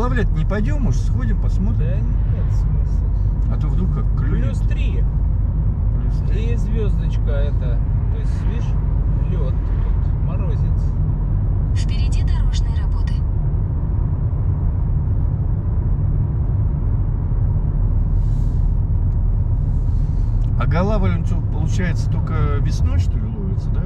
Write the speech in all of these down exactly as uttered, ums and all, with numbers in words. плавлять не пойдем, может, сходим, посмотрим. Да нет смысла. А то вдруг как клюнет. Плюс три. Плюс три. И звездочка это. То есть, видишь, лед тут морозец. Впереди дорожные работы. А гала-валенцов получается только весной, что ли, ловится, да?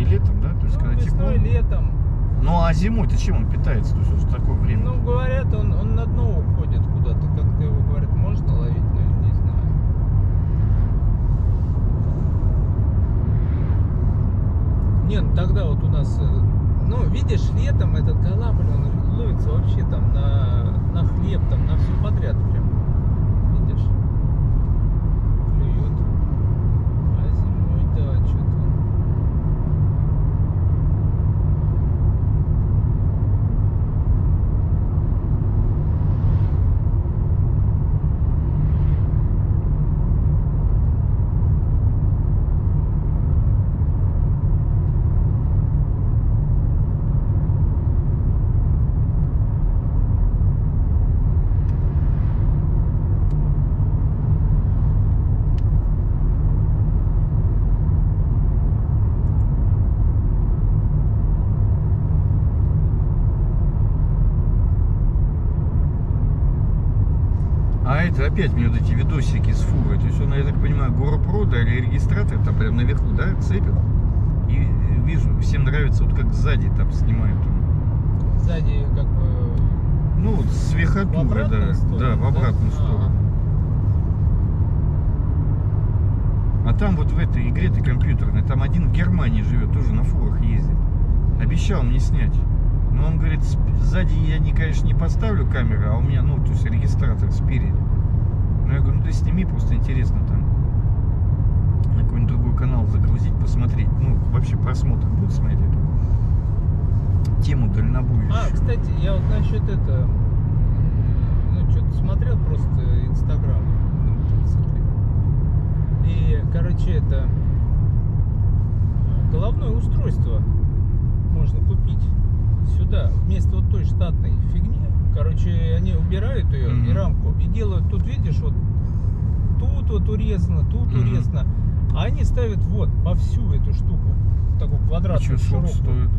И летом, да? То есть, ну, когда весной, тепло... летом. Ну а зимой-то чем он питается? То есть он в такое время? Ну, говорят, он, он на дно уходит куда-то. Как-то его, говорят, можно ловить, но я не знаю. Не, ну тогда вот у нас... Ну, видишь, летом этот калабрь, он ловится вообще там на, на хлеб, там на все подряд прям. Видишь? Клюет. А зимой, да, опять мне вот эти видосики с фурой. То есть он, я так понимаю, GoPro, да, или регистратор там прям наверху, да, цепит. И вижу, всем нравится, вот как сзади там снимают. Сзади как бы... Ну, вот с верхотуры, да, сторону, да, в обратную, да? Сторону. А, -а, -а. А там вот в этой игре-то компьютерной, там один в Германии живет, тоже на фурах ездит. Обещал мне снять. Но он говорит, сзади я, не, конечно, не поставлю камеру, а у меня, ну, то есть регистратор спереди. Ну, я говорю, ну ты сними, просто интересно там на какой-нибудь другой канал загрузить, посмотреть. Ну, вообще просмотр будет смотреть эту тему дальнобоя. А, кстати, я вот насчет этого, ну, что-то смотрел просто Инстаграм. И, короче, это головное устройство можно купить сюда, вместо вот той штатной фигни. Короче, они убирают ее, mm-hmm. и рамку, и делают, тут видишь, вот тут вот урезано, тут mm-hmm. урезано, а они ставят вот по всю эту штуку, такую квадратную, широкую. Стоит?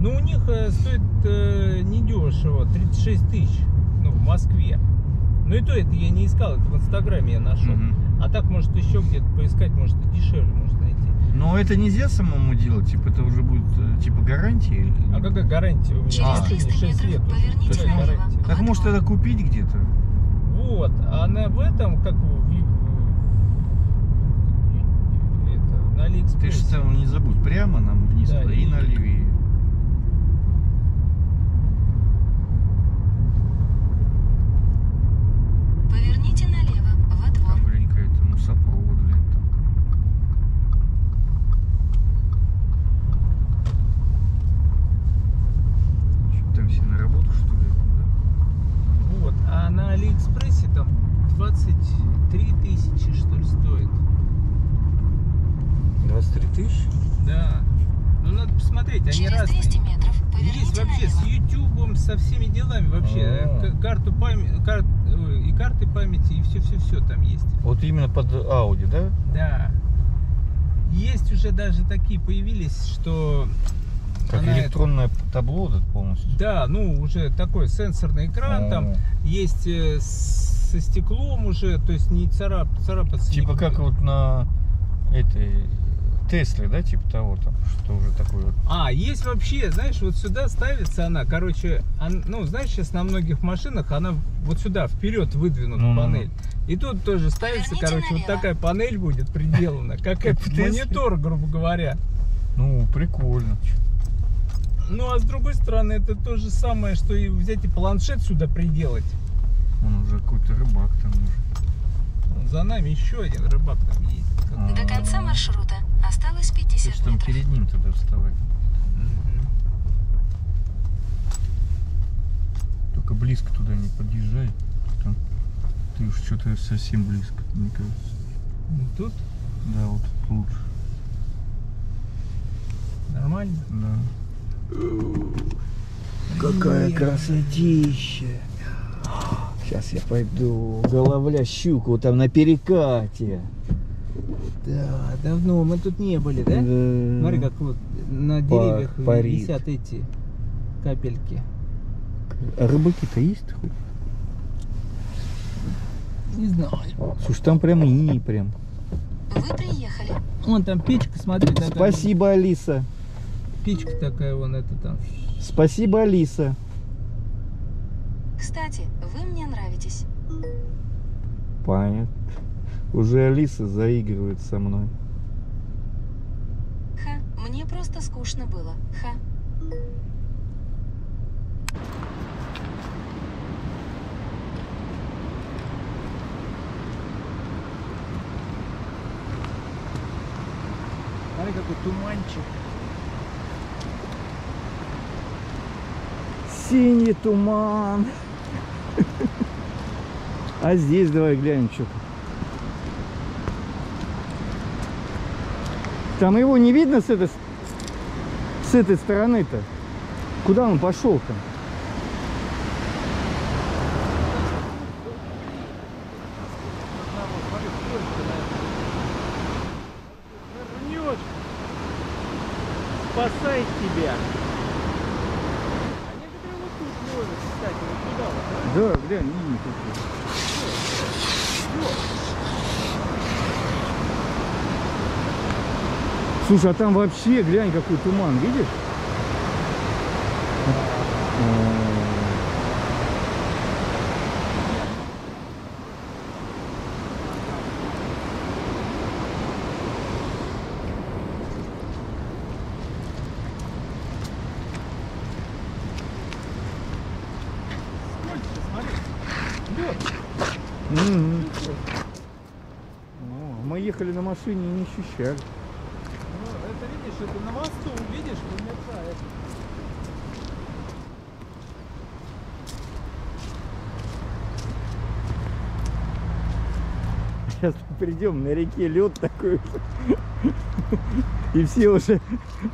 Ну, у них э, стоит э, недешево, тридцать шесть тысяч, ну, в Москве. Ну, и то это я не искал, это в Инстаграме я нашел. Mm-hmm. А так, может, еще где-то поискать, может, и дешевле можно найти. Но это нельзя самому делать, типа это уже будет типа гарантия. А какая гарантия? У меня через триста метров поверните налево. Так может тогда купить где-то? Вот, а она в этом, как это, на Алиэкспрессе. Ты же сам не забудь, прямо нам вниз, да, и налево. Поверните налево, во двор. Там, блин, какая-то мусопровод, блин. Все на работу, что ли? Да? Вот, а на Алиэкспрессе там двадцать три тысячи, что ли, стоит. двадцать три тысячи? Да. Ну, надо посмотреть, они через разные. триста метров поверните есть вообще налево. С ютубом, со всеми делами вообще. А -а -а. Карту памяти, кар... и карты памяти, и все-все-все там есть. Вот именно под Ауди, да? Да. Есть уже даже такие появились, что... Как она электронное это... табло полностью. Да, ну уже такой сенсорный экран, а -а -а. Там есть э, со стеклом уже, то есть не царап, царапаться. Типа не... как вот на этой Тесле, да, типа того там, что уже такое. Вот. А, есть вообще, знаешь, вот сюда ставится она, короче, он, ну знаешь, сейчас на многих машинах она вот сюда вперед выдвинута ну -ну -ну. панель. И тут тоже ставится, верните короче, налево. Вот такая панель будет приделана, как монитор, грубо говоря. Ну, прикольно. Ну, а с другой стороны, это то же самое, что и взять и планшет сюда приделать. Он уже какой-то рыбак там уже. За нами еще один рыбак там есть. А -а -а. До конца маршрута осталось пятьдесят метров. Там перед ним туда вставай. Угу. Только близко туда не подъезжай. Там... Ты уж что-то совсем близко, мне кажется. Вот тут? Да, вот тут лучше. Нормально? Да. Какая красотища! Сейчас я пойду. Головля, щуку там на перекате. Да, давно мы тут не были, да? Да. Смотри, как вот на деревьях парит. Висят эти капельки. А рыбаки-то есть хоть? Не знаю. Слушай, там прям иней прям. Вы приехали. Вон там печка, смотри. Такая. Спасибо, Алиса. Печка такая вон, это там. Спасибо, Алиса. Кстати, вы мне нравитесь. Понятно. Уже Алиса заигрывает со мной. Ха, мне просто скучно было. Ха. Смотри, какой туманчик. Синий туман. А здесь давай глянем, что-то. Там его не видно с этой, с этой стороны-то. Куда он пошел-то? Спасает тебя. Да, глянь, не, не слушай, а там вообще, глянь, какой туман, видишь? Мы ехали на машине и не ощущали. Ну, это видишь, это на мосту увидишь, вымерзает. Сейчас придем, на реке лед такой. И все уже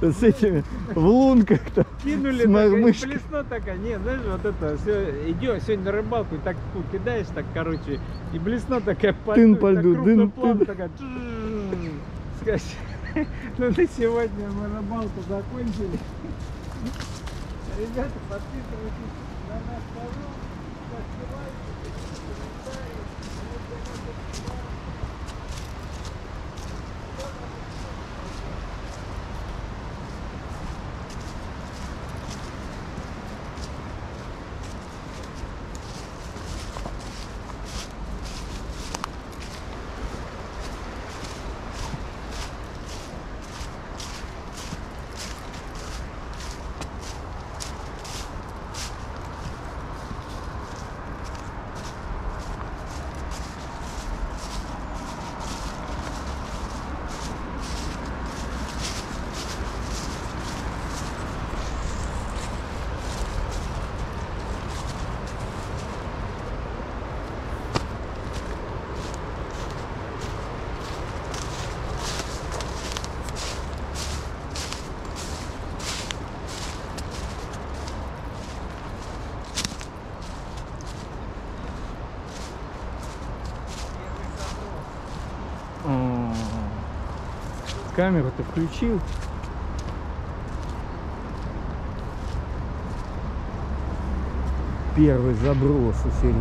с этими в лунках-то. Кинули плесно такая. Не, знаешь, вот это все. Идешь сегодня на рыбалку и так кидаешь, так, короче, и блесно такая по льду, дым план такая. Ну на сегодня мы рыбалку закончили. Ребята, подписывайтесь на наш канал, ставьте лайки, комментарии. Камеру ты включил? Первый заброс у Сереги.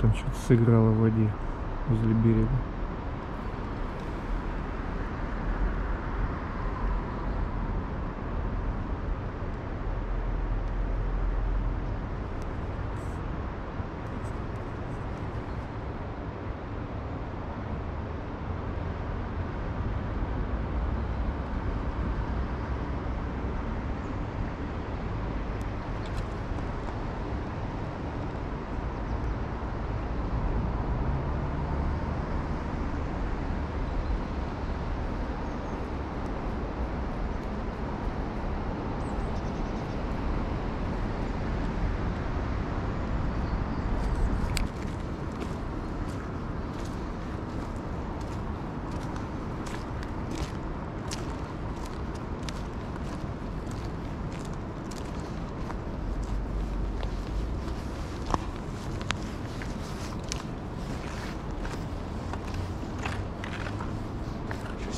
там что-то сыграло в воде возле берега.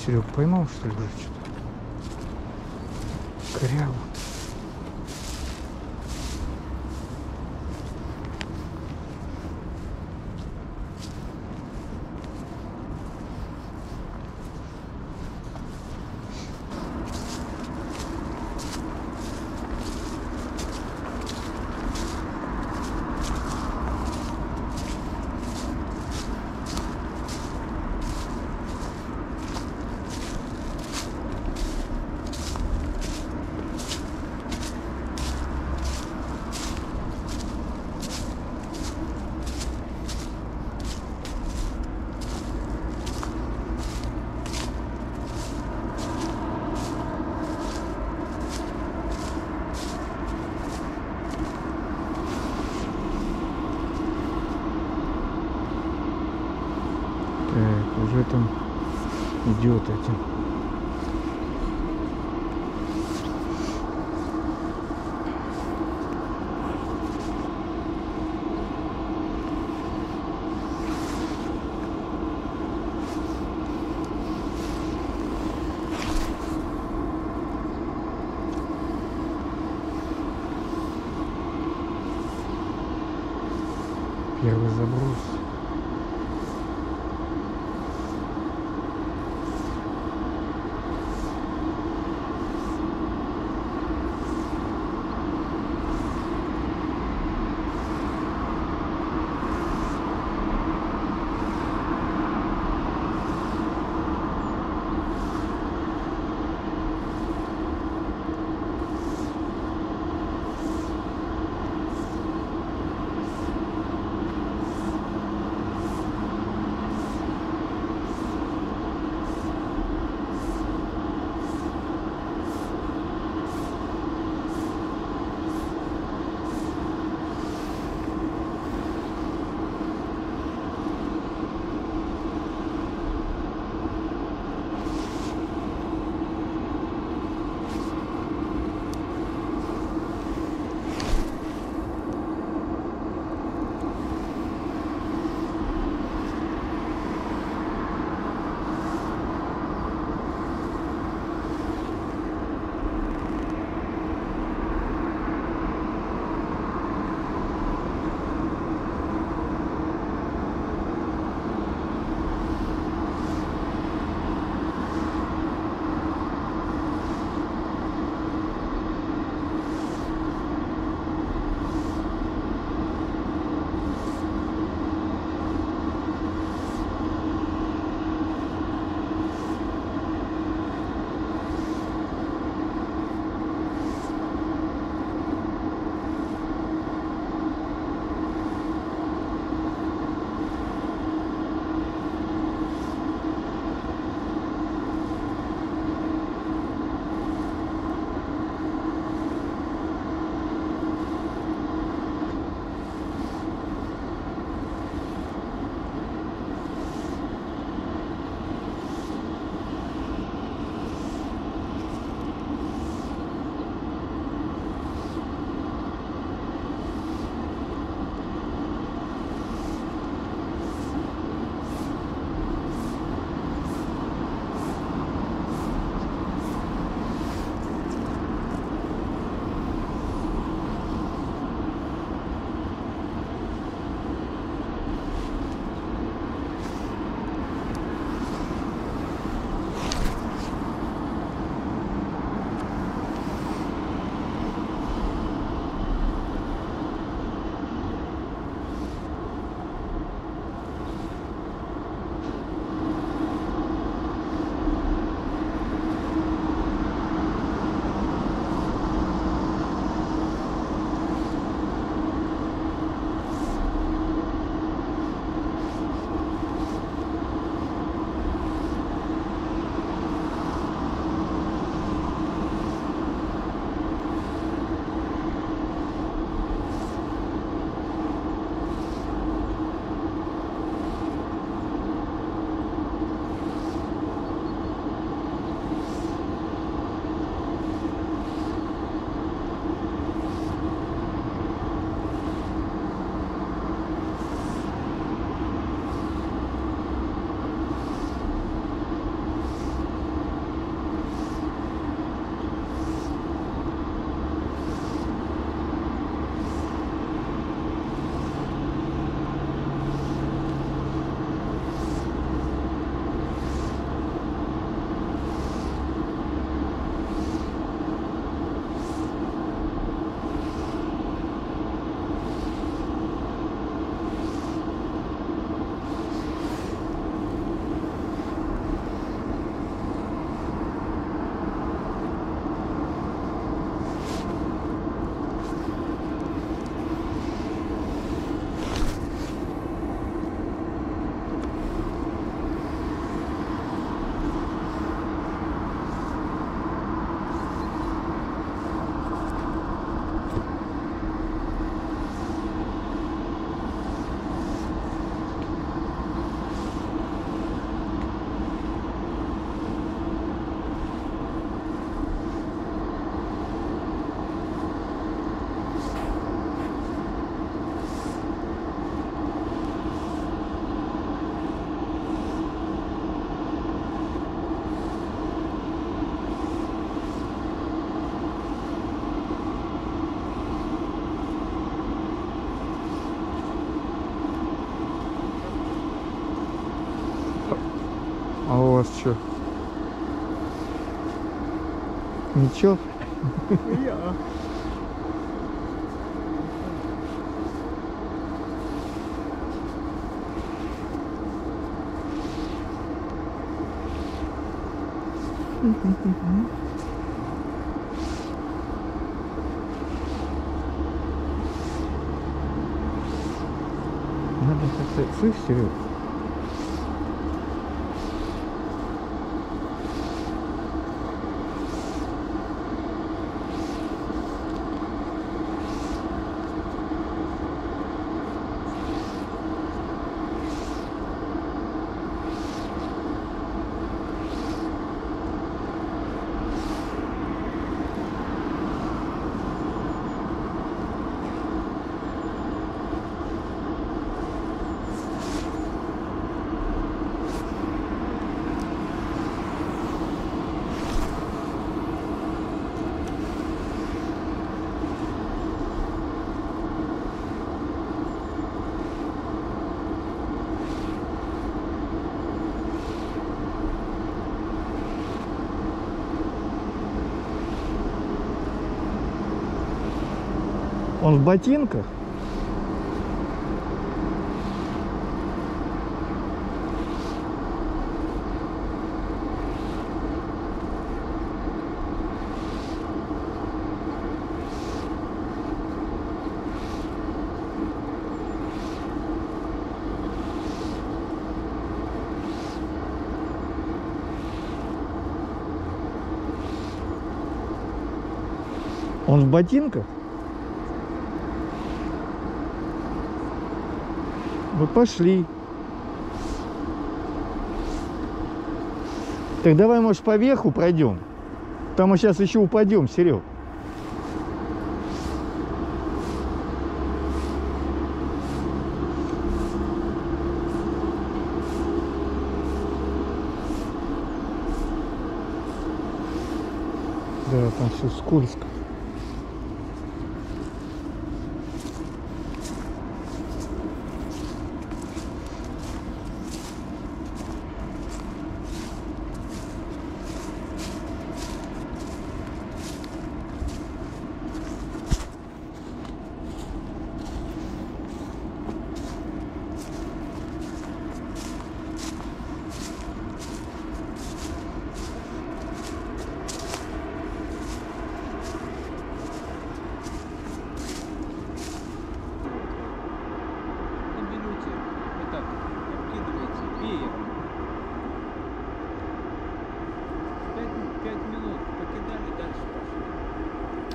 Серег поймал, что ли, что-то? Коряво. Уже там идет этим. Первый заброс. А у вас что? Ничего? Я. Надо как-то... Слышь, Серег? Он в ботинках? Он в ботинках? Мы пошли. Так давай, может, по верху пройдем. Там мы сейчас еще упадем, Серег. Да, там все скользко.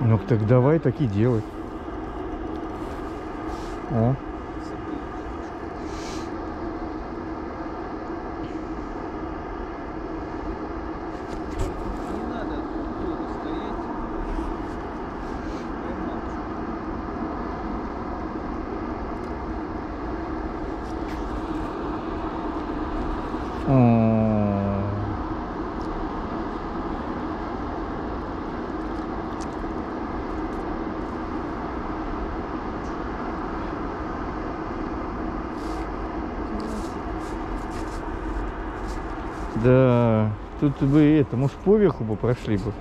Ну так давай так и делай. О. Не надо долго стоять. О. Да, тут бы это, может, поверху бы прошли бы.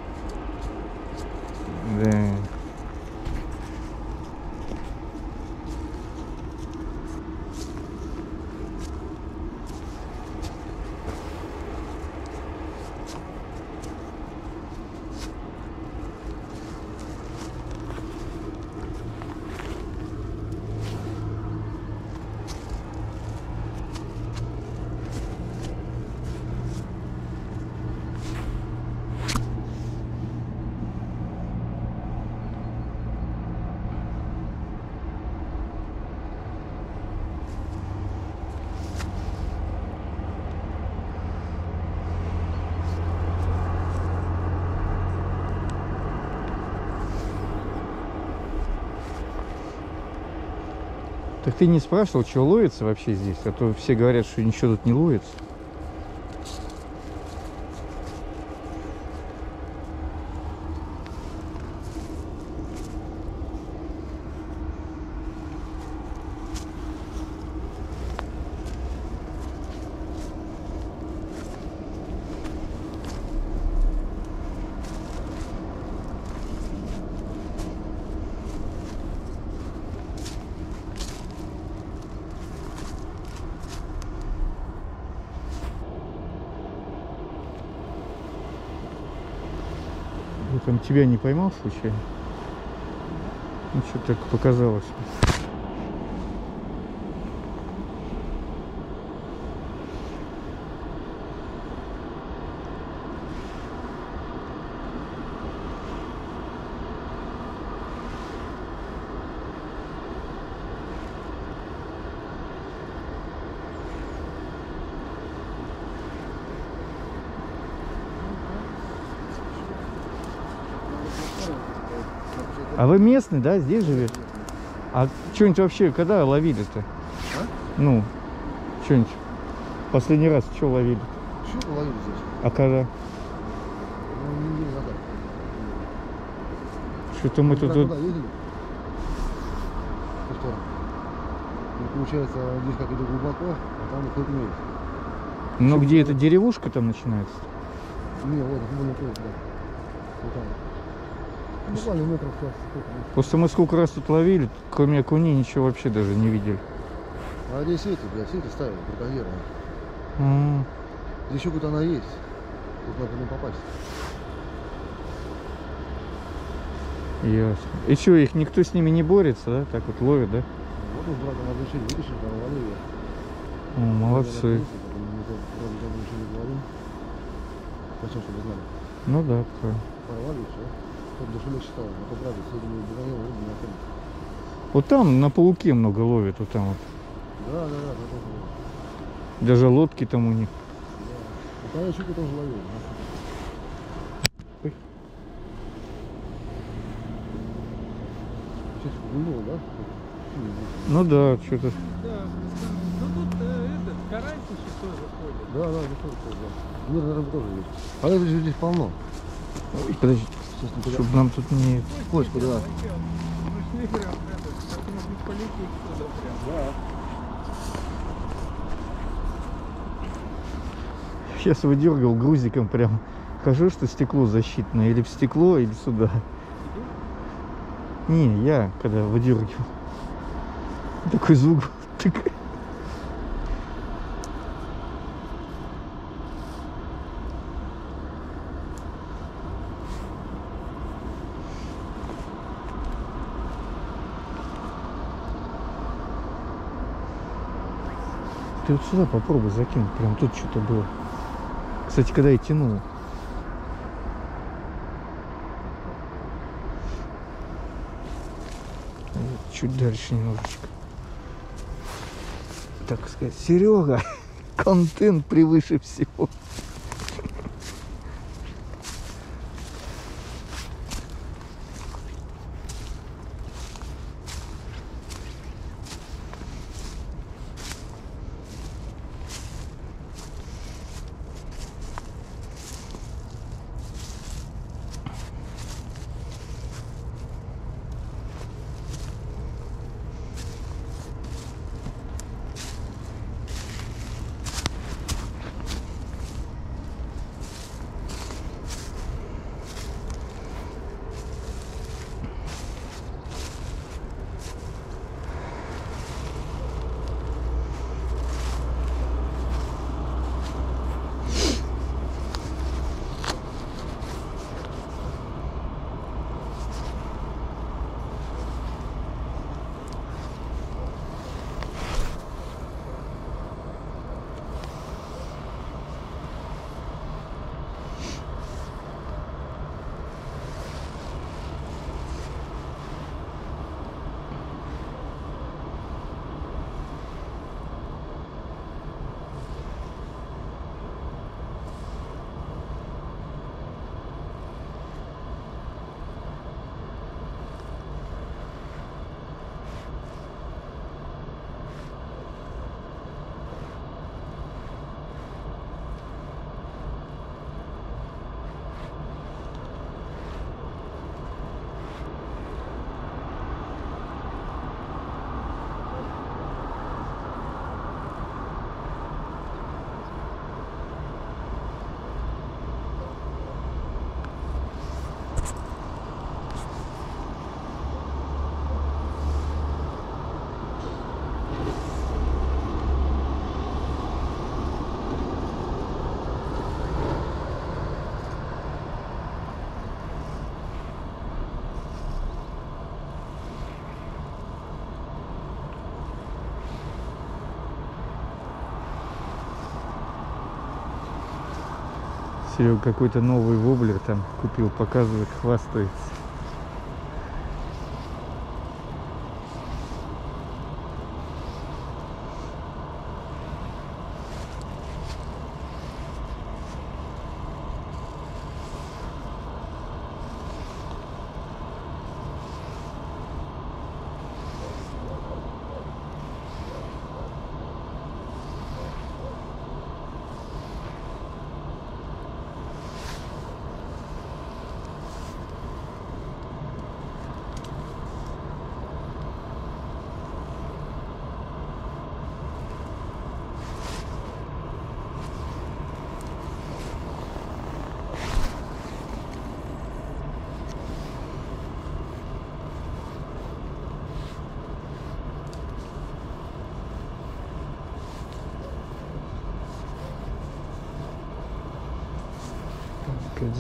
Да. Так ты не спрашивал, что ловится вообще здесь? А то все говорят, что ничего тут не ловится. Ну, там тебя не поймал случайно? Ну, что-то так показалось. А вы местный, да, здесь живете? А что-нибудь вообще, когда ловили-то? А? Ну, что-нибудь. Последний раз что ловили? Что ловили здесь? А когда? Ну, неделю назад. Что-то мы тут... Туда ездили? По сторону. Ну, получается, здесь как-то глубоко, а там крупнее. Ну, где эта деревушка там начинается? Не, вот, ну, не туда. Вот там. Просто мы сколько раз тут ловили, кроме окуней ничего вообще даже не видели. А здесь сети, блядь, сети ставили, прикодированные. Mm. Здесь еще куда она есть. Тут надо не попасть. Ясно. И что, их никто с ними не борется, да? Так вот ловит, да? Вот уж брата разрешили, видишь, там ловили. О, молодцы. Ну да, правильно. Порвали, все. Считал, но, правда, бегание, вот там на пауке много ловят, вот там вот. Да, да, да. Даже лодки там у них. Да. Вот там я щуку тоже ловил. Ой. Сейчас гулял, да? Ну да, что-то. Да, ну тут этот, карась еще тоже ходит. Да, да, заходит тоже, да. Мир, наверное, тоже есть. А это же здесь полно. Ой, подожди. Чтобы нам тут не... Кошку, да. Сейчас выдергал грузиком прям. Хожу, что стекло защитное. Или в стекло, или сюда. Не, я когда выдергивал. Такой звук. Ты вот сюда попробуй закинуть, прям тут что-то было. Кстати, когда я тянул. Чуть дальше немножечко. Так сказать, Серега, контент превыше всего. Серега какой-то новый воблер там купил, показывает, хвастается.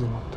Замоталась.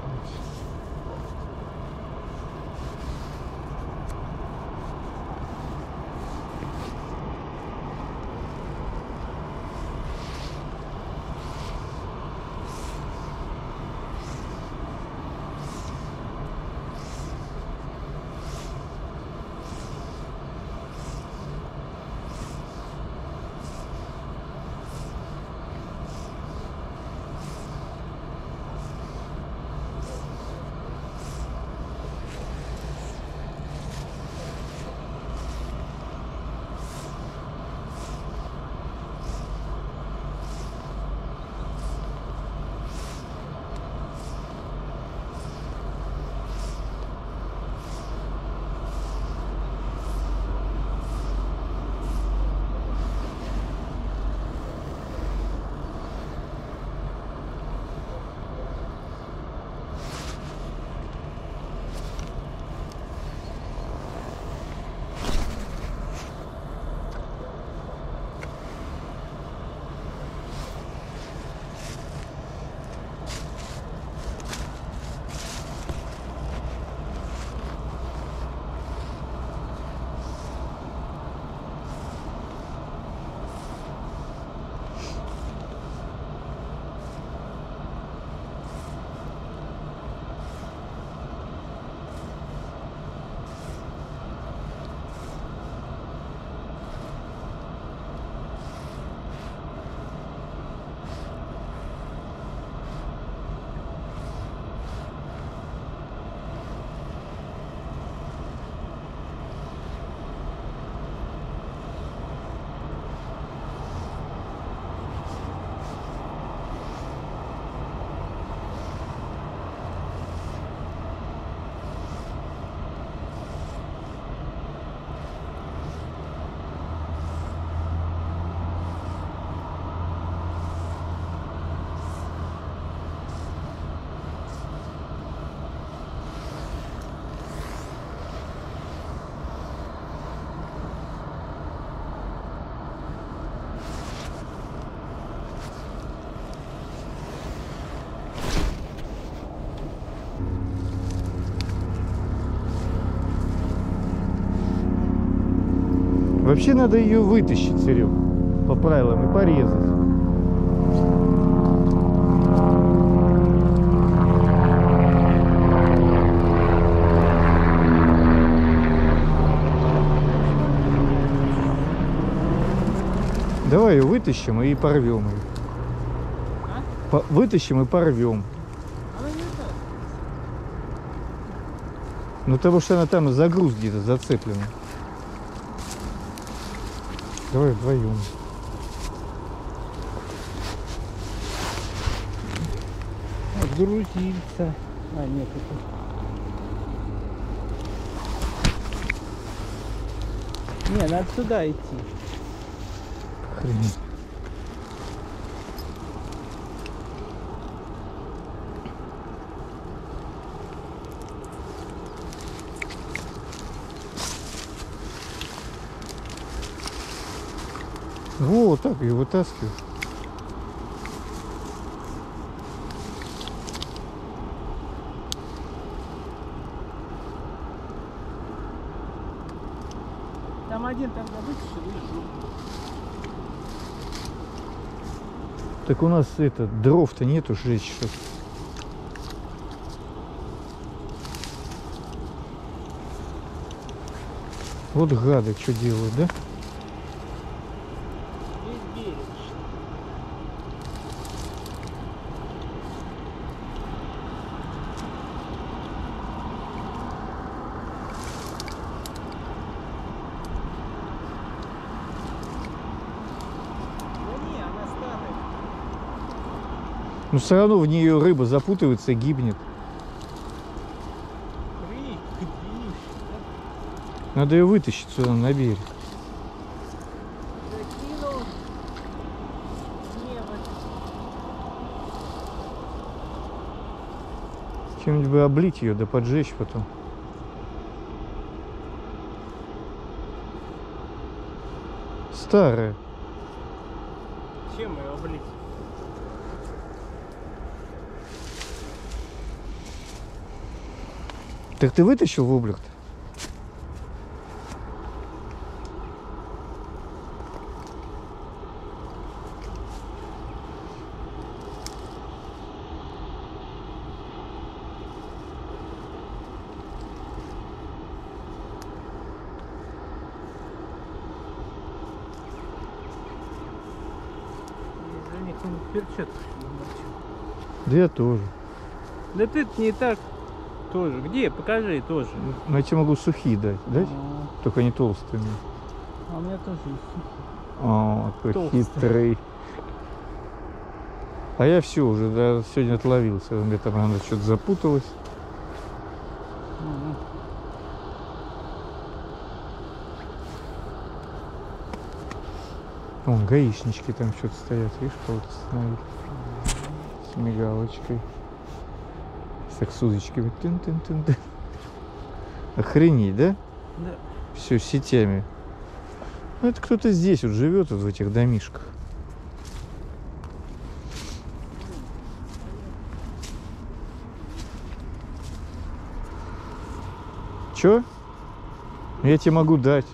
Вообще надо ее вытащить, Серег, по правилам и порезать. Давай ее вытащим и порвем ее. А? По вытащим и порвем. Ну потому что она там за груз где-то зацеплена. Давай вдвоем. Отгрузился. А, нет, это... Не, надо сюда идти. Охренеть. Во, вот так и вытаскиваю. Там один, там добычишь, вижу. Так у нас это дров-то нету жечь, что-то. Вот гады, что делают, да? Но все равно в нее рыба запутывается и гибнет. Надо ее вытащить сюда на берег. Чем-нибудь бы облить ее, да поджечь потом. Старая. Чем ее облить? Так ты вытащил воблюк-то? Из-за них он перчатки не мочил. Да я тоже. Да ты-то не так. Тоже. Где? Покажи тоже. Ну я тебе могу сухие дать, дать? А -а -а. Только не толстые. А у меня тоже есть сухие. О, какой толстые. Хитрый. А я все уже, да, сегодня отловился. У меня там она что-то запуталась. А -а -а. Вон гаишнички там что-то стоят, видишь, кого-то остановили. С мигалочкой. Так с удочками. Тын -тын -тын -тын. Охренеть, да? Да. Все, сетями. Ну, это кто-то здесь вот живет, вот в этих домишках. Че? Я тебе могу дать.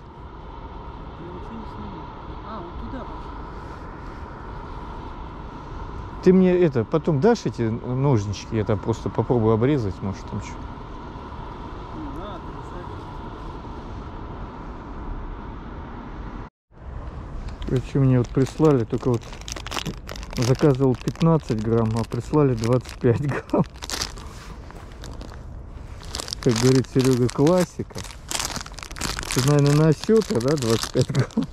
Ты мне это, потом дашь эти ножнички, я там просто попробую обрезать, может там что. Короче, мне вот прислали, только вот заказывал пятнадцать грамм, а прислали двадцать пять грамм. Как говорит Серега, классика. Ты, наверное, на осёка, да, двадцать пять грамм.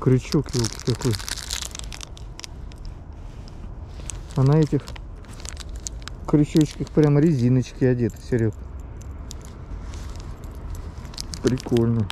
Крючок его такой. А на этих крючочках прям резиночки одеты, Серег. Прикольно.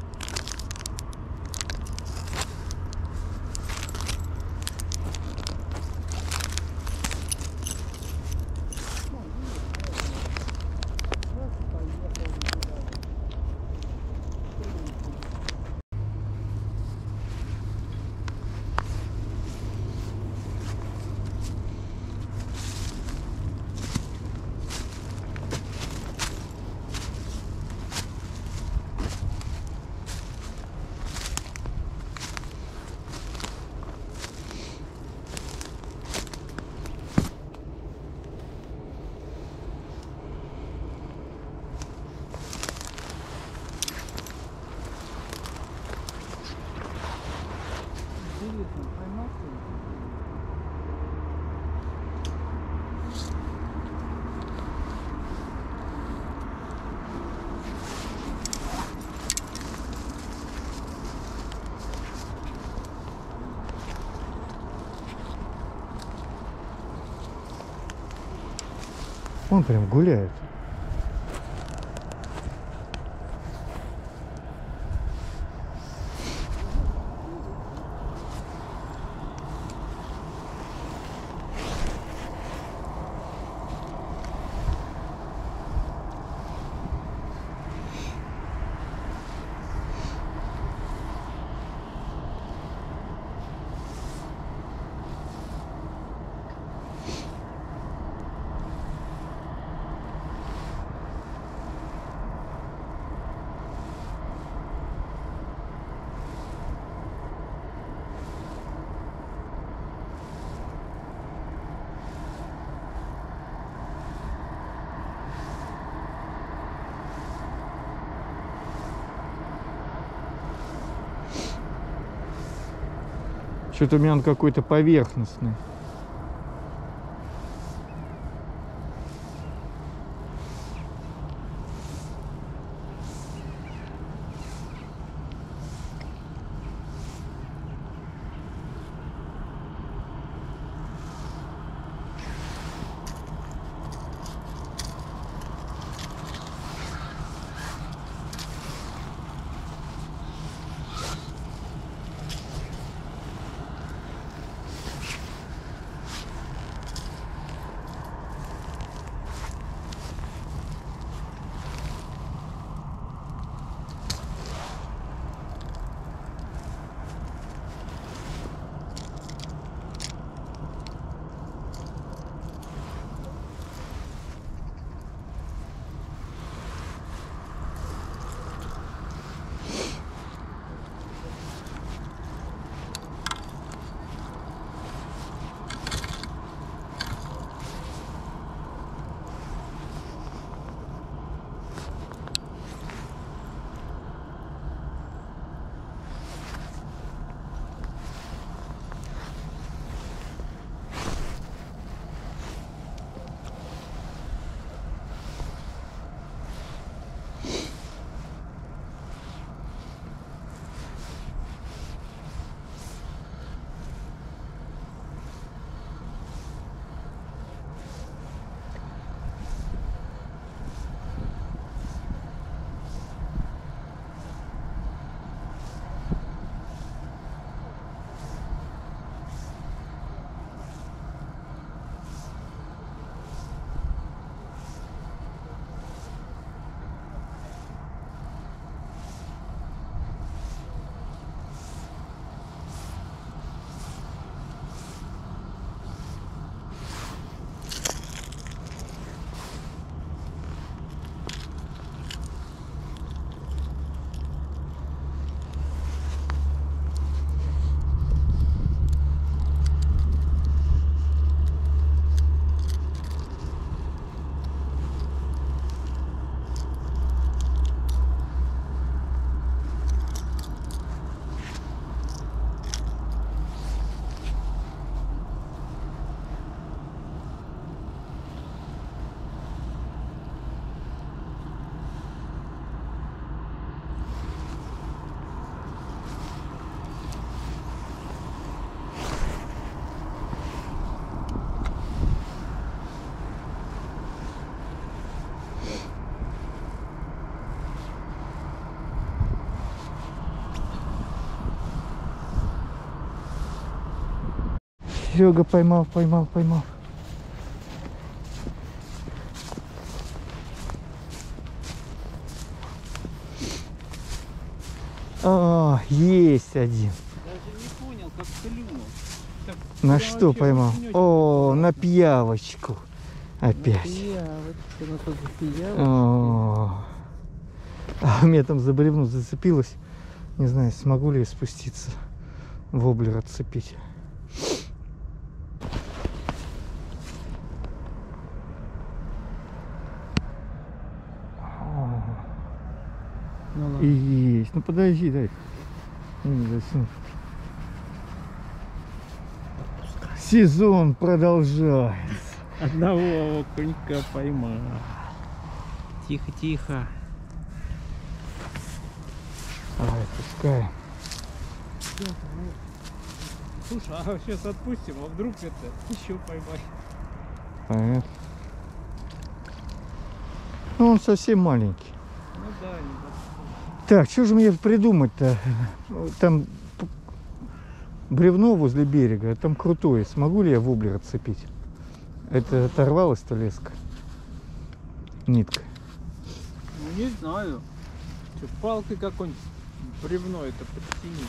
Он прям гуляет. Что-то у меня он какой-то поверхностный. Серега поймал, поймал, поймал. А, есть один. Даже не понял, как клюнул. Так, на что поймал? О, на пиявочку. Опять. На пиявочку, на тот же пиявочку. О, а у меня там за бревну зацепилось. Не знаю, смогу ли я спуститься. Воблер отцепить. И есть. Ну подожди, дай. Сезон продолжается. Одного окунька поймал. Тихо, тихо. Давай, пускай. Слушай, а сейчас отпустим, а вдруг это еще поймать. Понятно. Ну он совсем маленький. Ну да, не да. Так, что же мне придумать-то? Там бревно возле берега, там крутое. Смогу ли я воблер отцепить? Это оторвалась-то леска? Нитка. Ну, не знаю. Что, палкой какой-нибудь бревно это подтяни.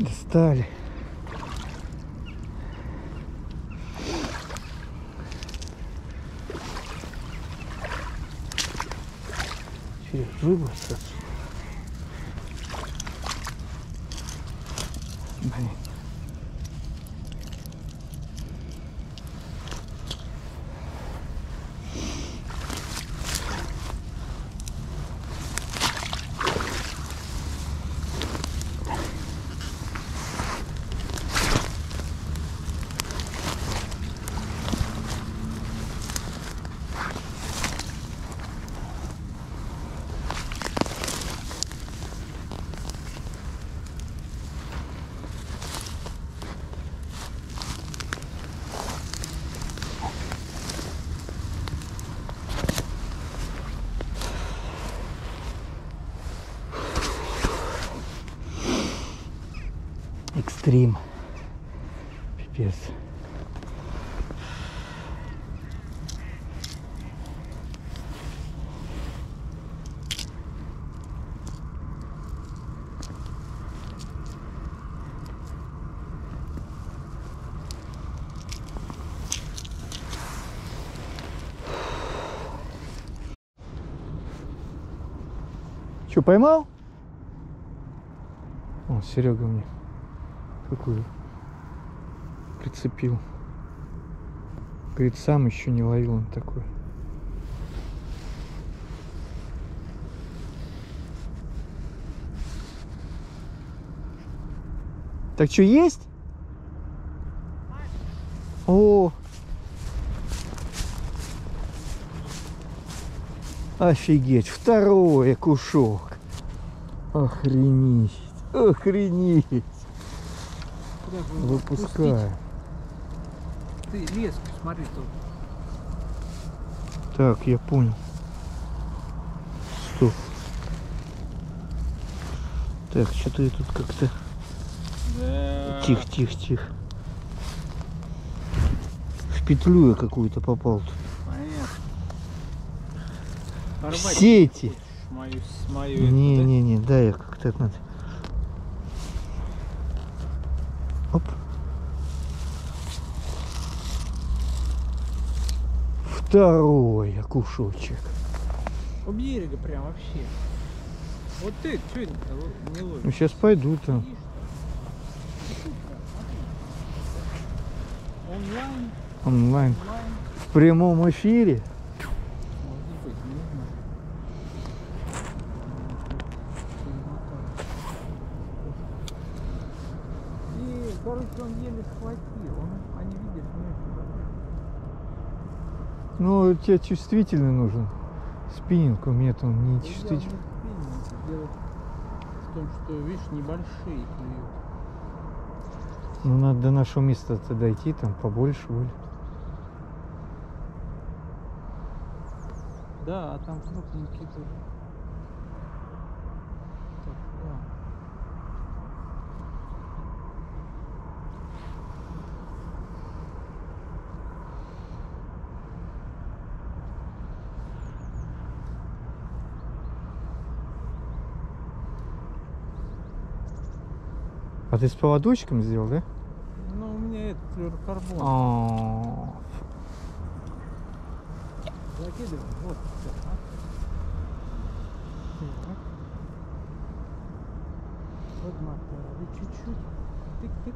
Достали. Через выбраться. Блин. Экстрим. Пипец. Че, поймал? О, Серега мне какую прицепил. Говорит, сам еще не ловил он такой. Так что, есть? О! Офигеть! Второй окушок! Охренеть! Охренеть! Выпускаю. Ты лес, смотри тут. Так, я понял. Стоп. Так, что-то я тут как-то... Да. Тихо, тихо, тихо. В петлю я какую-то попал тут. Понятно. В сети. Мою, мою не, эту, не, да? не, да, я как-то надо. Оп. Второй окушочек. У берега прям вообще. Вот ты что не ловишь? Ну сейчас пойду там. Онлайн. Онлайн. Онлайн. В прямом эфире. Ну, тебе чувствительный нужен спиннинг, у меня там не чувствительный. Дело в том, что, видишь, небольшие клюют. Ну, надо до нашего места-то дойти, там побольше будет. Да, а там крупненькие тоже. Так, да. А ты с поводочком сделал, да? Ну, у меня это флюорокарбон. О-о-о. Закидывай, вот. Вот, Марта, чуть-чуть. Тык-тык.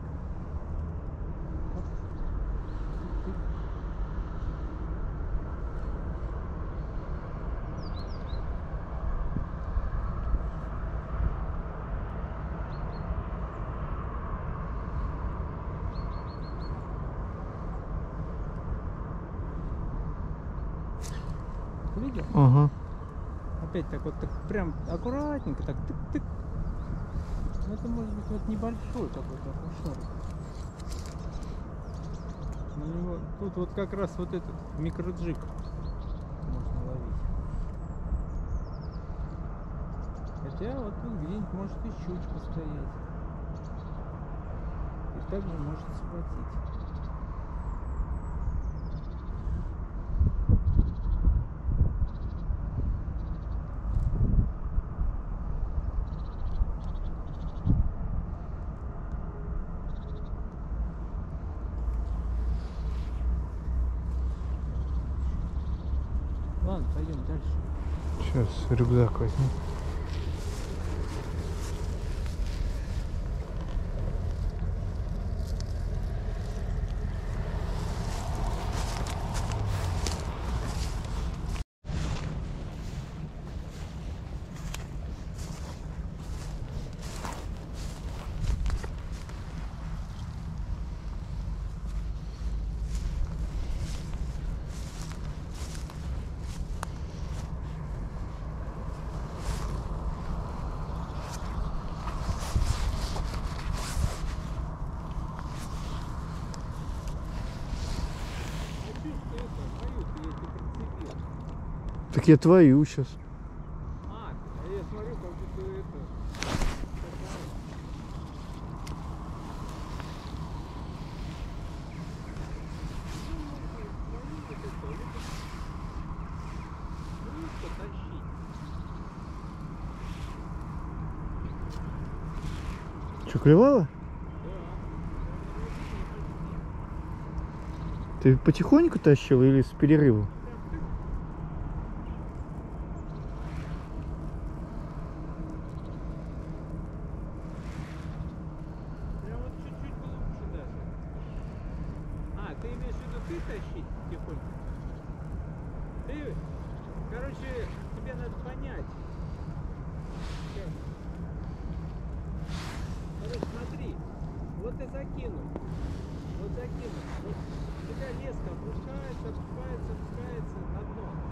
Видел? Ага. Опять так вот, так прям аккуратненько, так тык-тык. Ну, это может быть вот небольшой какой-то окушок. На него тут вот как раз вот этот микроджиг можно ловить. Хотя вот тут где-нибудь может и щуч постоять. И также может схватить. Ладно, пойдем дальше. Сейчас рюкзак возьму. Так я твою сейчас. А, я смотрю, как будто это... Что, клевало? Да. Ты потихоньку тащил или с перерывом?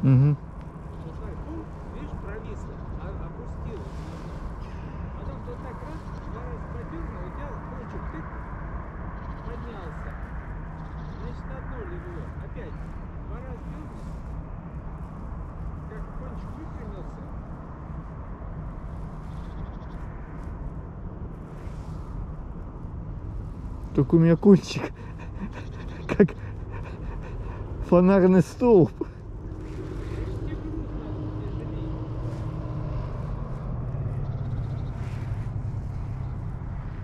Угу. Видишь, провисло, опустило. А там вот так раз, два раза подернул, у тебя крючок, ты поднялся. Значит, одно легло. Опять. Два раза дернул. Как кончик выпрямился. Только у меня кончик как фонарный столб.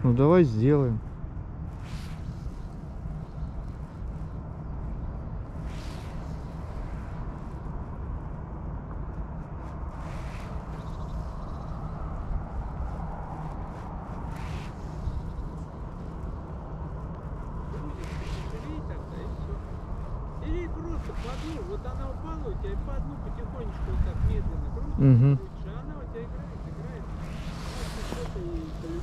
Ну давай сделаем. Или просто по дну, вот она упала у тебя и по дну потихонечку вот так медленно крутится, угу. А она у тебя играет, играет, что-то и полюбит.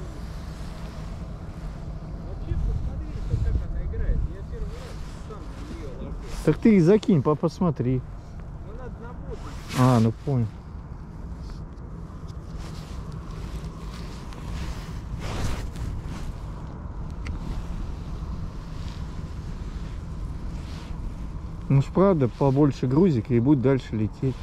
Так ты и закинь, папа, посмотри. Ну, надо наботать. А, ну понял. Ну ж правда, побольше грузик и будет дальше лететь.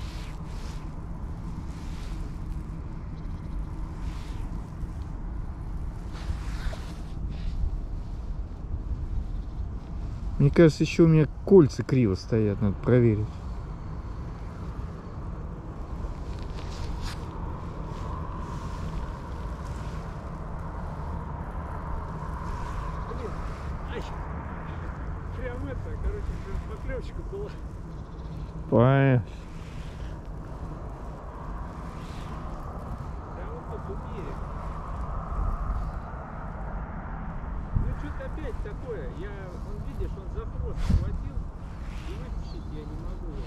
Мне кажется, еще у меня кольца криво стоят, надо проверить. Блин, ай, прям это, короче, прям поклевочка была. Понятно. Такое, я, он, видишь, он запрос схватил и вытащить я не могу его.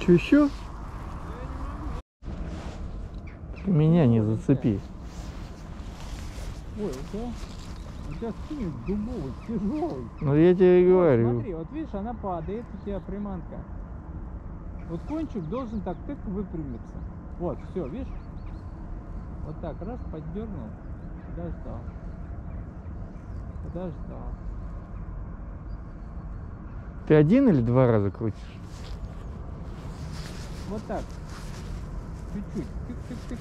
Че еще? Меня не зацепи. Ой, у тебя спинник дубовый, тяжелый. Ну я тебе и говорю. Смотри, вот видишь, она падает, у тебя приманка. Вот кончик должен так тык выпрямиться. Вот, все, видишь? Вот так, раз, поддернул, подождал. Подождал. Ты один или два раза крутишь? Вот так. Чуть-чуть.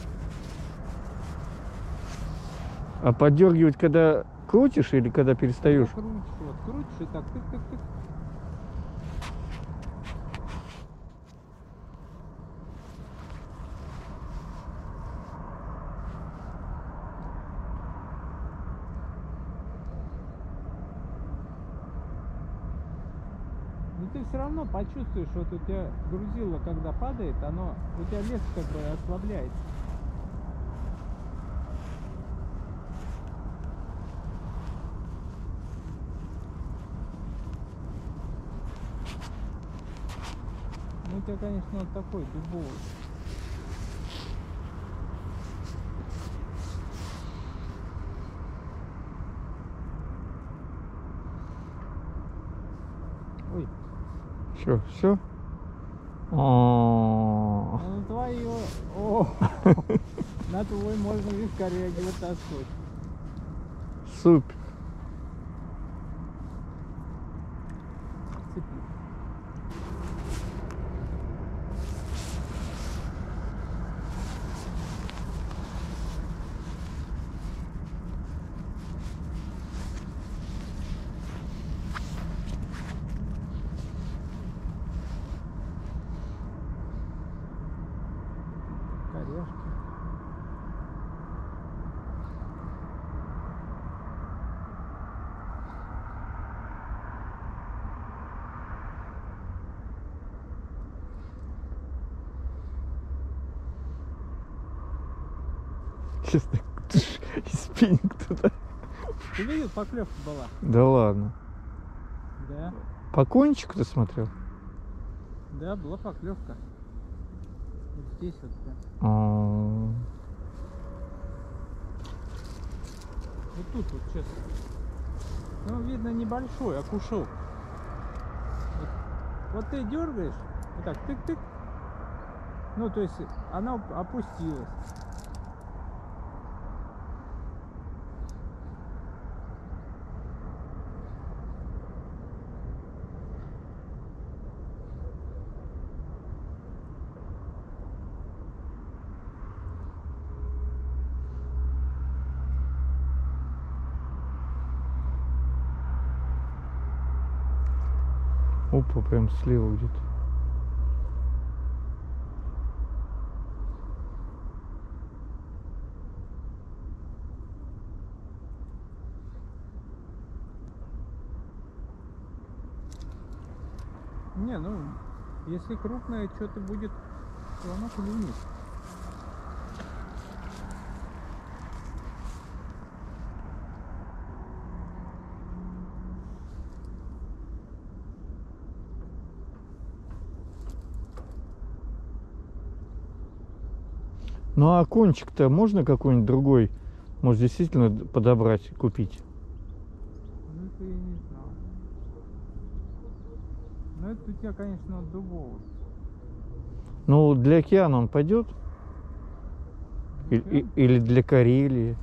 А поддергивать, когда крутишь или когда перестаешь? Крутишь, вот, крутишь и так. Тык-тык-тык. Но ты все равно почувствуешь, вот у тебя грузило, когда падает, оно у тебя лес как бы ослабляется. Ну у тебя, конечно, вот такой дубовый. Ой. Все, все. О. Ну твое. О. На твой можно вискаря вытаскивать. Супер. Сейчас так и спиннинг туда. Ты видел, поклевка была? Да ладно. Да. По кончику ты смотрел? Да, была поклевка. Вот здесь вот. А -а -а. Вот тут вот, честно. Ну, видно, небольшой окушок. Вот, вот ты дергаешь, вот так, тык-тык. Ну, то есть она опустилась. Опа, прям слева где-то. Не, ну, если крупное что-то будет, то оно клюнет. Ну а кончик-то можно какой-нибудь другой, может, действительно подобрать, купить? Ну это я не знаю. Ну это у тебя, конечно, дубовый. Ну для океана он пойдет? Для или, или для Карелии?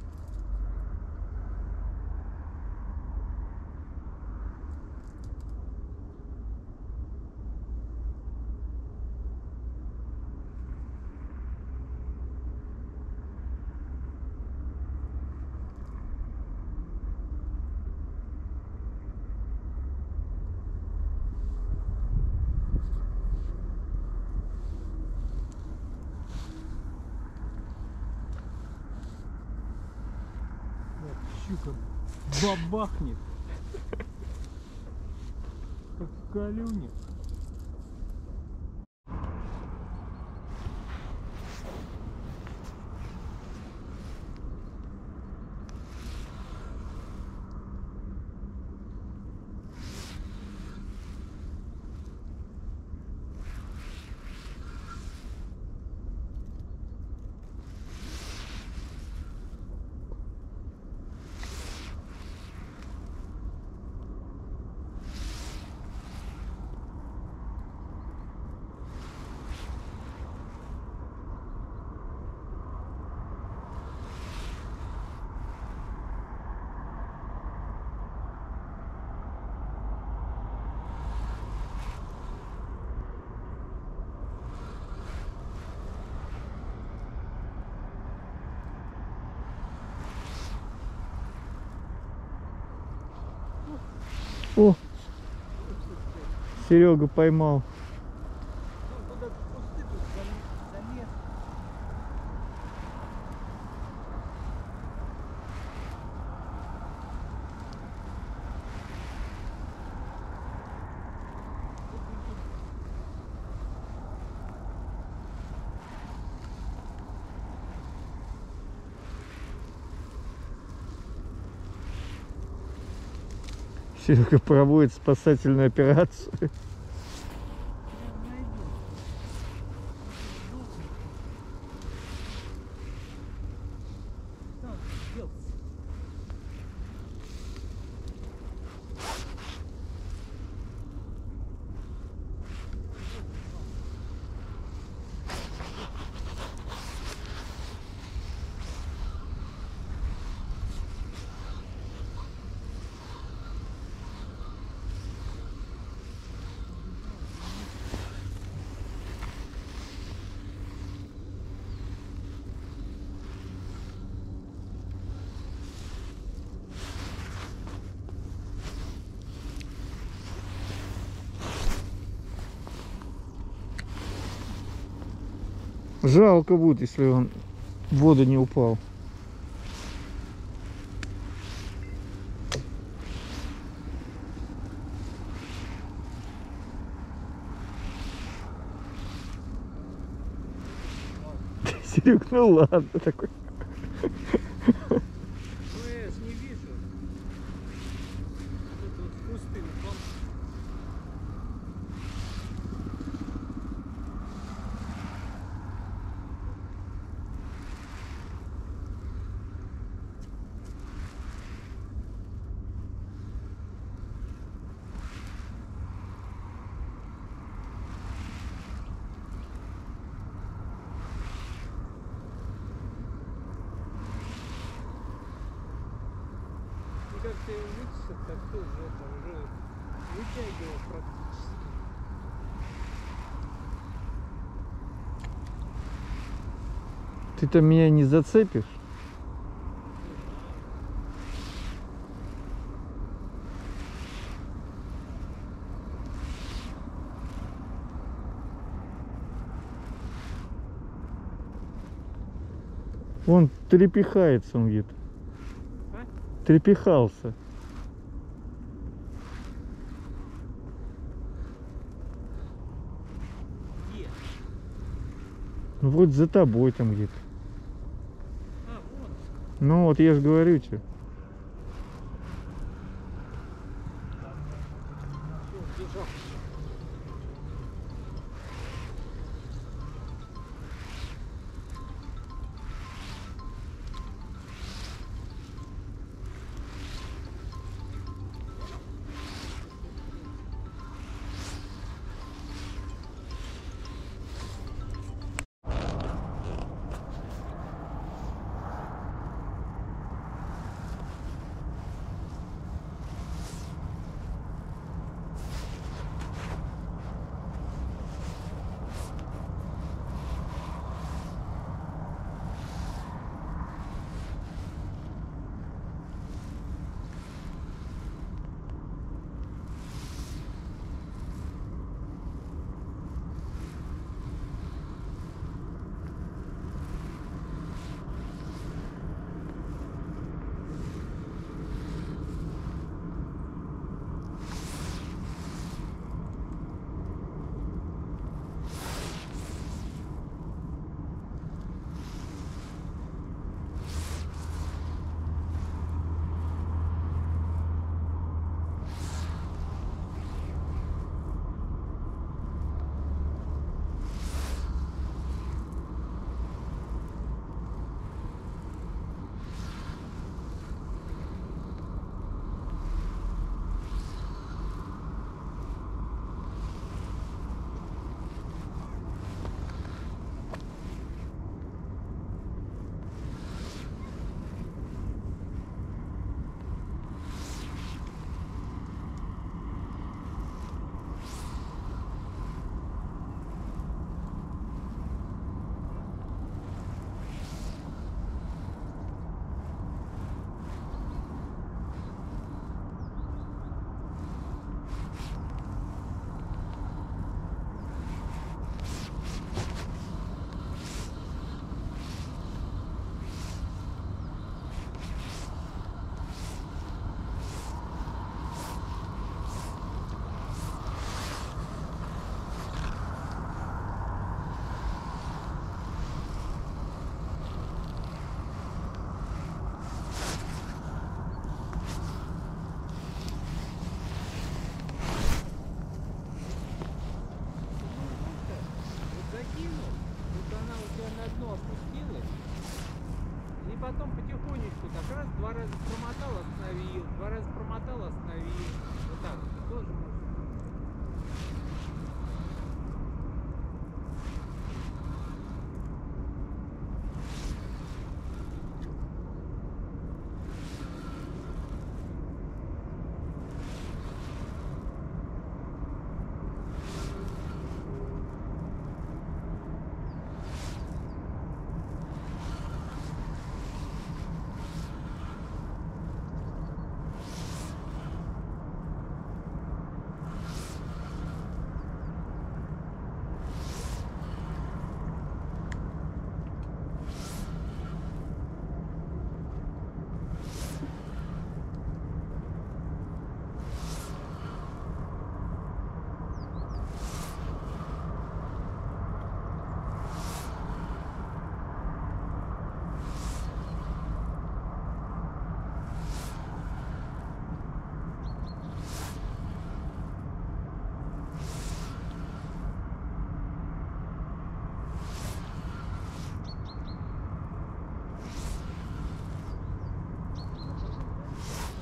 Щука бабахнет, как в калюне. О, Серега поймал. Серега проводит спасательную операцию. Жалко будет, если он в воду не упал. Серег, ну ладно, такой. Как ты увидишься, так ты уже там уже вытягивал практически. Ты там меня не зацепишь? Вон трепихается он где-то. Трепихался. Где? Ну вроде за тобой там где-то. А, вот. Ну вот я же говорю тебе. потом потихонечку так раз, два раза промотал, остановил, два раза промотал, остановил. Вот так вот тоже можно.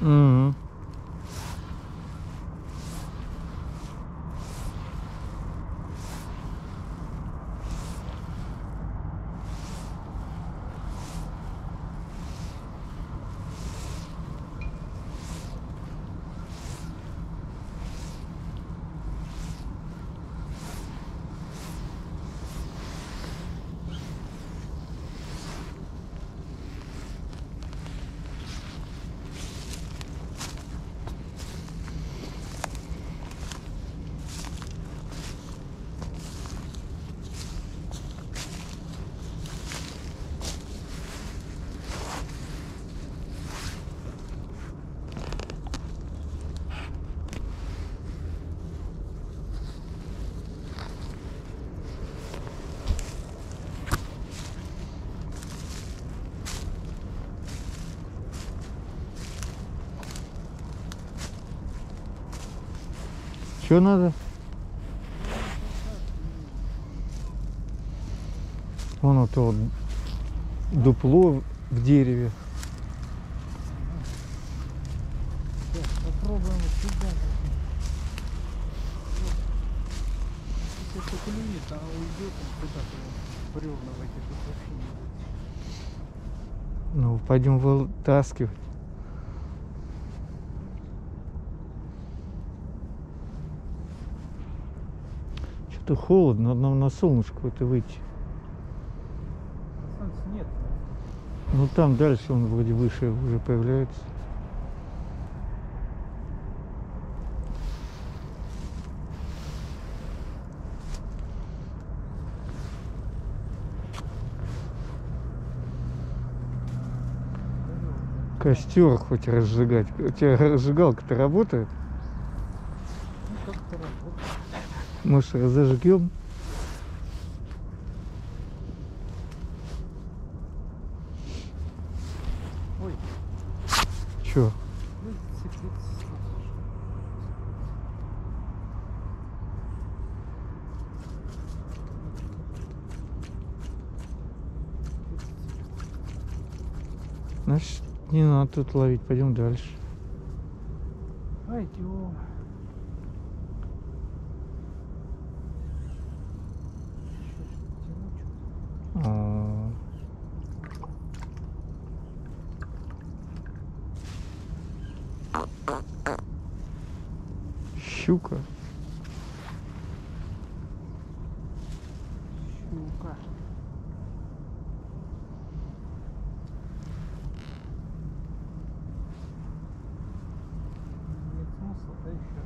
Mm-hmm. Что надо? Вон это вот дупло в дереве. Сейчас попробуем сюда. Если клюнет, она уйдет куда-то бревна в этих. Ну, пойдем вытаскивать. Это холодно, нам на солнышко это выйти. Солнца нет. Ну там дальше он вроде выше уже появляется. Костер хоть разжигать. У тебя разжигалка-то работает? Ну как-то работает. Может, разожгем? Ой. Чё? Значит, не надо тут ловить. Пойдем дальше. Пойдем. Щука. Щука. Нет смысла, да еще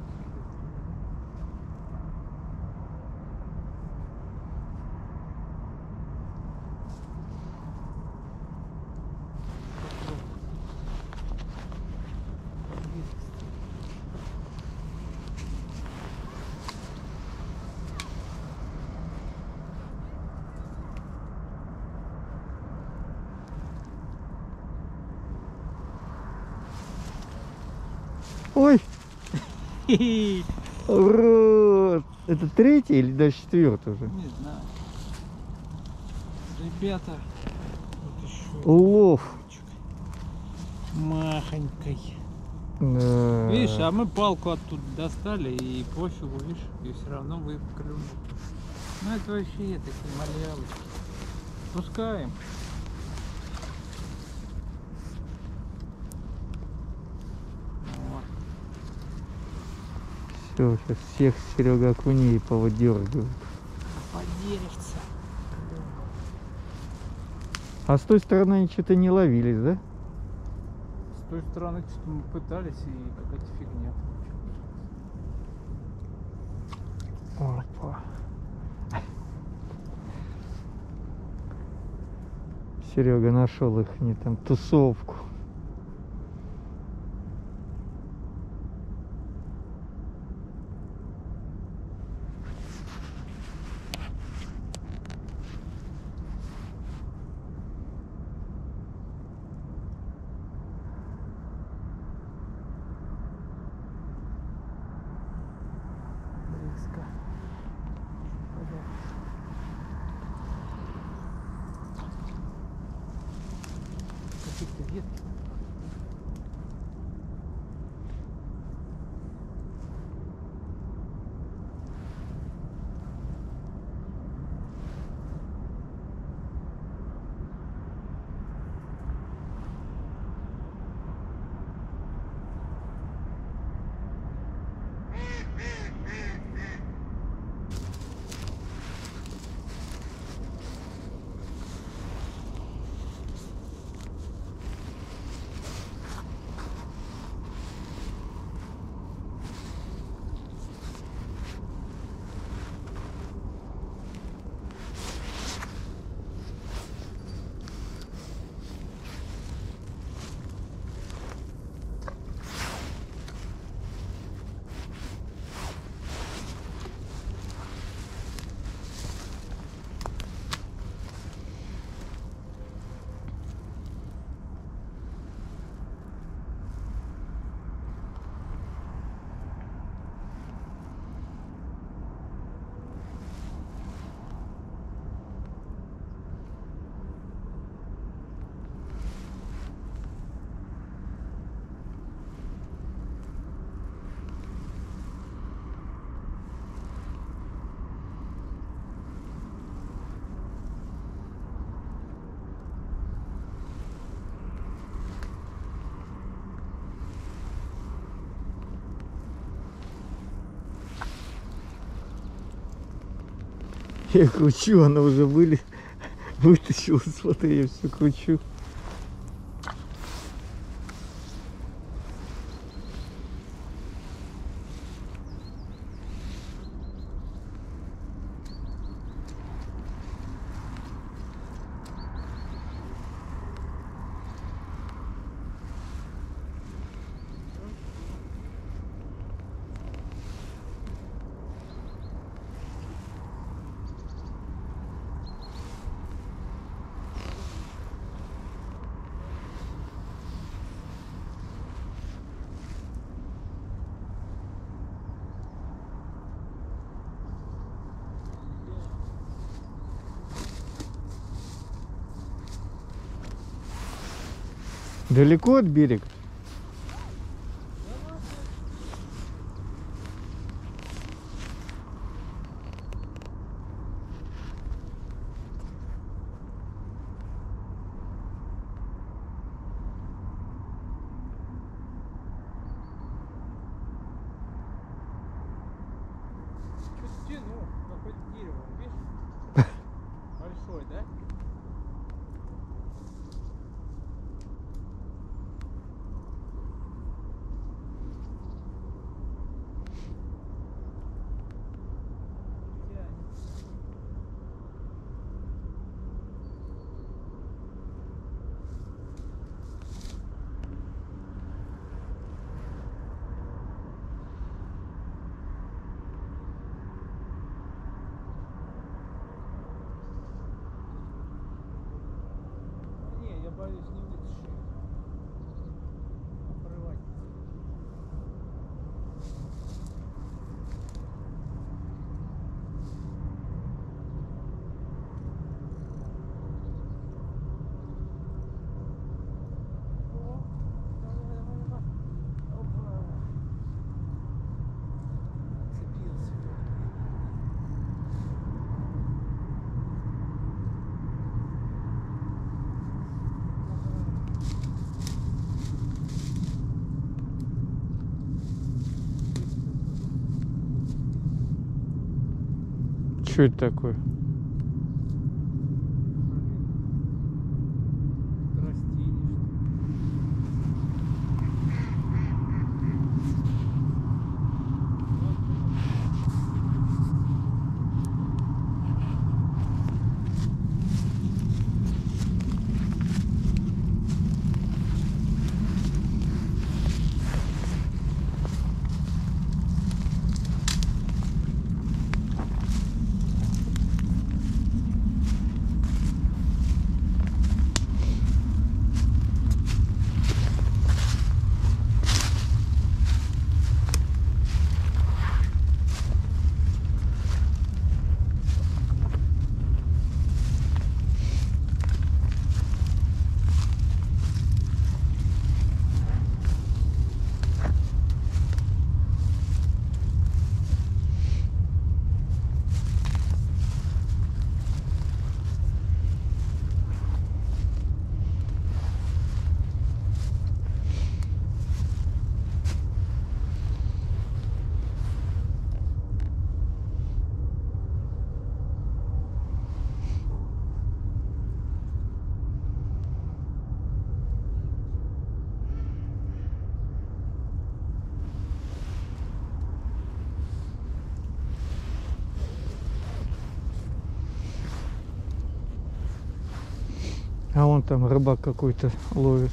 ой! Ура! Это третий или даже четвертый уже? Не знаю. Ребята, вот еще... Улов! махонькой. Да. Видишь, а мы палку оттуда достали и пофигу, видишь, и все равно выклюнули. Ну это вообще такие малявочки. Пускаем. Вот. Все, сейчас всех Серега окуней повыдергивают. Подерется. А с той стороны они что-то не ловились, да? С той стороны что-то мы пытались, и какая-то фигня получилась. Опа. Серега нашел их, не там, тусовку. Я кручу, она уже вылез, вытащилась, смотри, я все кручу. Далеко от берега? Что это такое? А вон там рыбак какой-то ловит.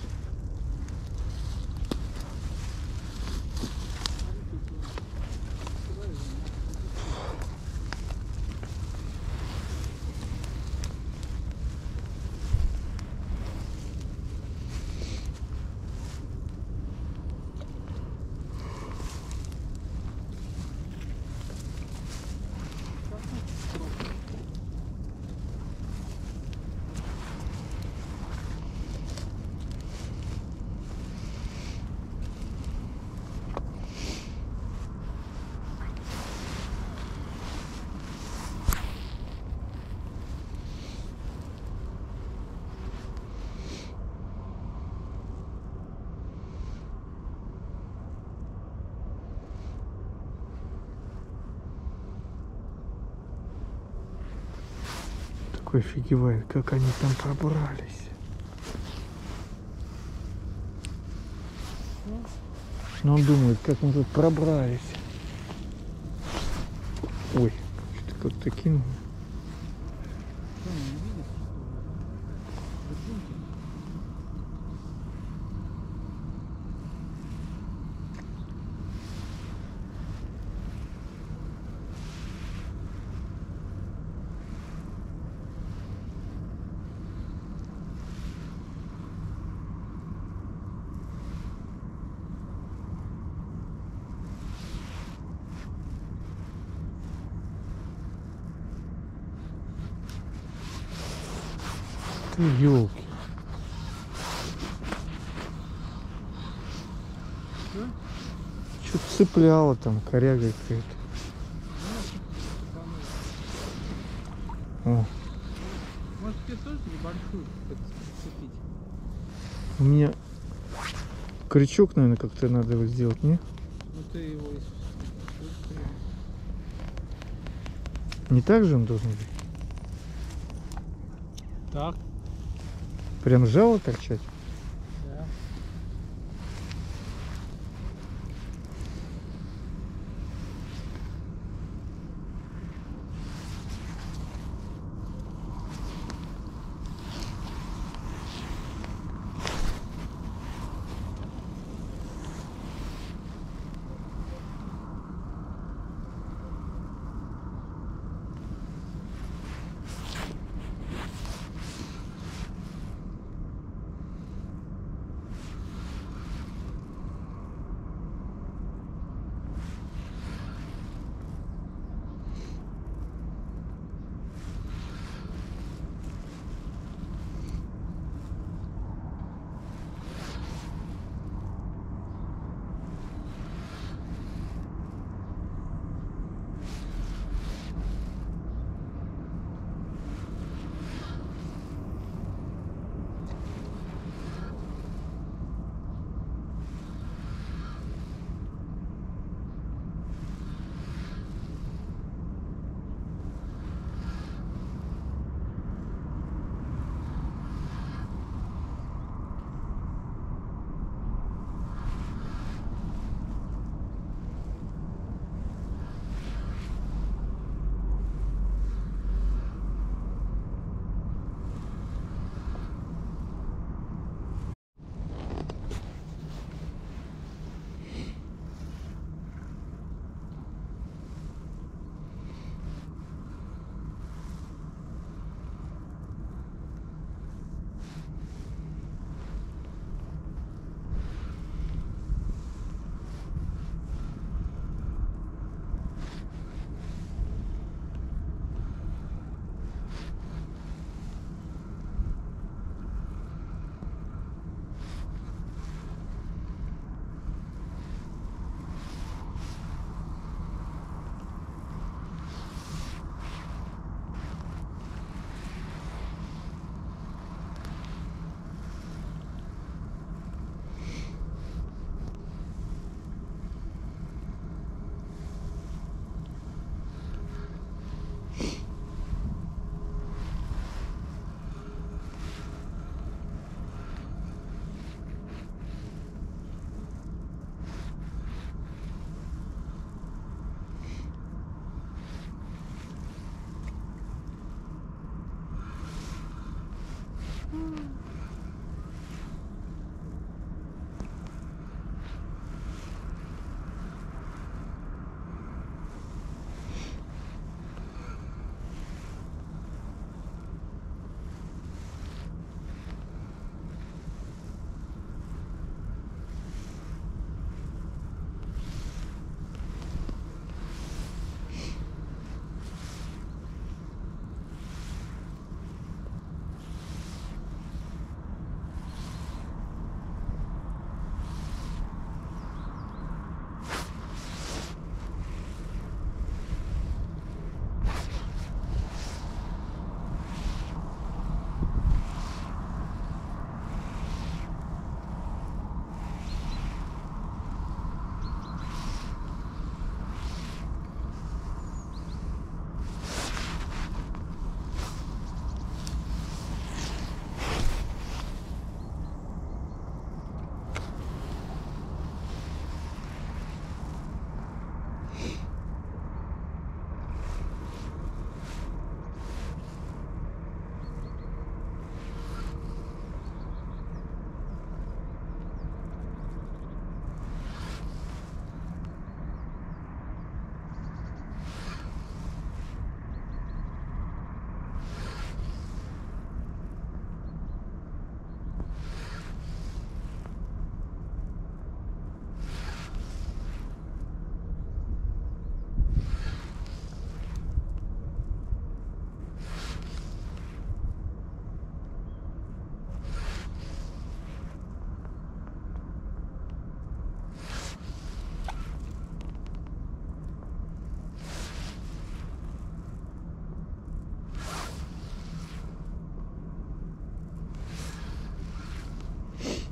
Офигевает, как они там пробрались. Но он думает, как мы тут пробрались. Ой, что-то как-то кинул. Ёлки. Что-то цепляло там, коряга какая-то. Может, тебе тоже небольшую цепить? У меня крючок, наверное, как-то надо его сделать, не? Ну ты его не так же он должен быть? Так. Прям жало торчать? Да.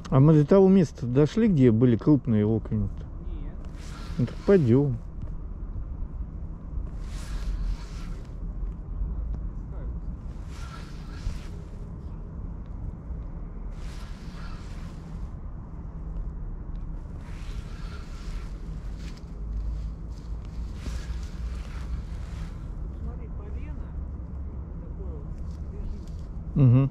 А мы до того места дошли, где были крупные окуни? Нет. Ну так пойдем. Угу.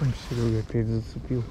Там Серега опять зацепил.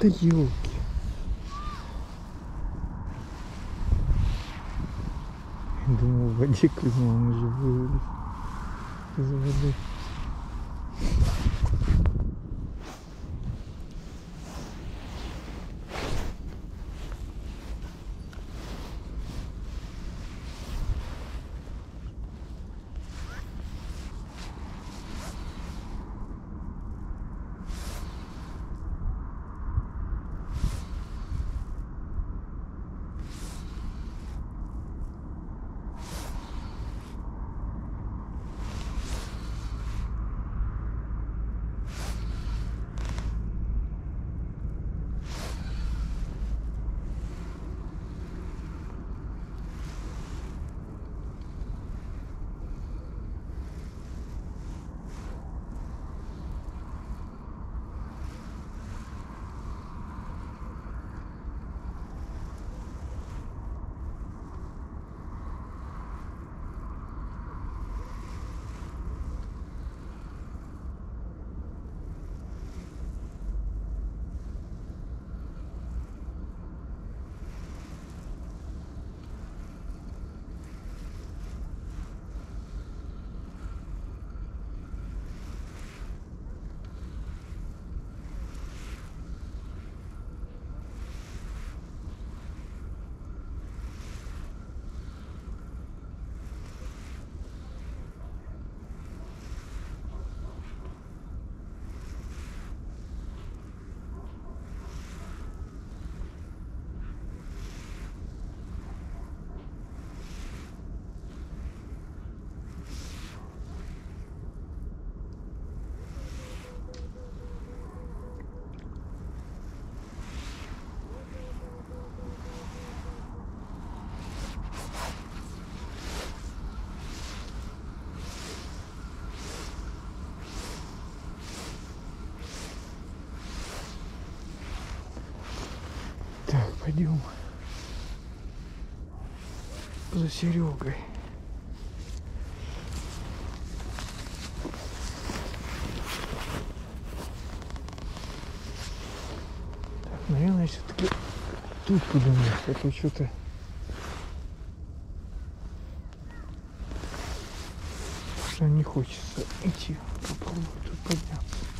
Да елки. Я думал, в воде клюнул, он уже вылез из воды. Пойдем за Серегой. наверное, все-таки тут подумаешь, как и что-то. Что не хочется идти по полу, тут подняться.